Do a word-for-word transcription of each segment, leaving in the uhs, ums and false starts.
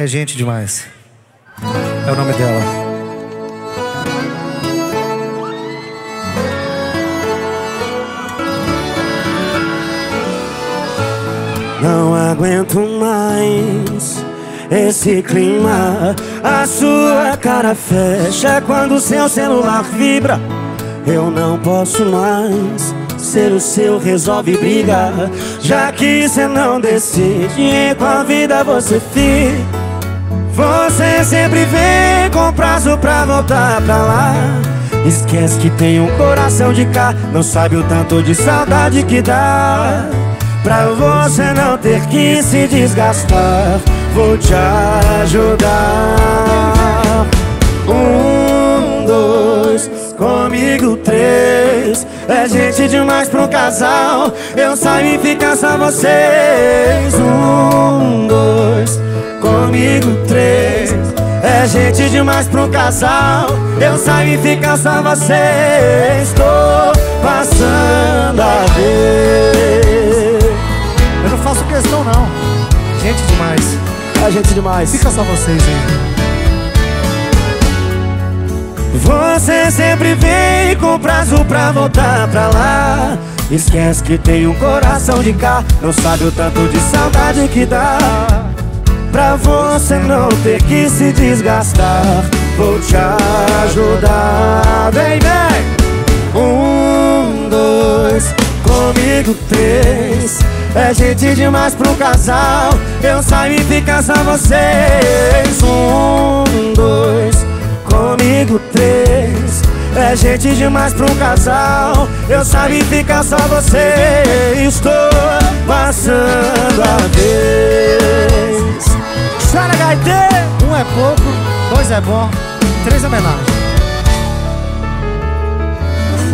É gente demais. É o nome dela. Não aguento mais esse clima. A sua cara fecha quando seu celular vibra. Eu não posso mais ser o seu resolve briga, já que cê não decide em qual vida você fica. Você sempre vem com prazo pra voltar pra lá. Esquece que tem um coração de cá. Não sabe o tanto de saudade que dá. Pra você não ter que se desgastar, vou te ajudar. Um, dois, comigo três. É gente demais pra um casal. Eu saio e fica só vocês. Um, dois, comigo três. É gente demais pra um casal. Eu saio e fica só vocês. Tô passando a ver. Eu não faço questão não. Gente demais. É gente demais. Fica só vocês aí. Você sempre vem com prazo pra voltar pra lá. Esquece que tem um coração de cá. Não sabe o tanto de saudade que dá. Pra você não ter que se desgastar, vou te ajudar. Vem, vem! Um, dois, comigo três. É gente demais pro casal. Eu saio e fica só vocês. Um, dois, comigo três. É gente demais pro casal. Eu saio e fica só vocês. Estou passando a vez. Um é pouco, dois é bom, três é menor.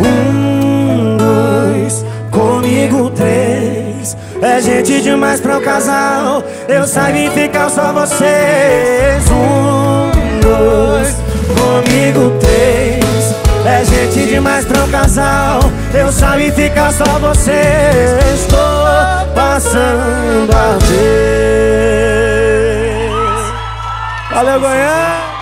Um, dois, comigo três. É gente demais pra um casal. Eu saio e fica só vocês. Um, dois, comigo três. É gente demais pra um casal. Eu saio e fica só vocês. Estou passando a vez. Valeu, Goiânia!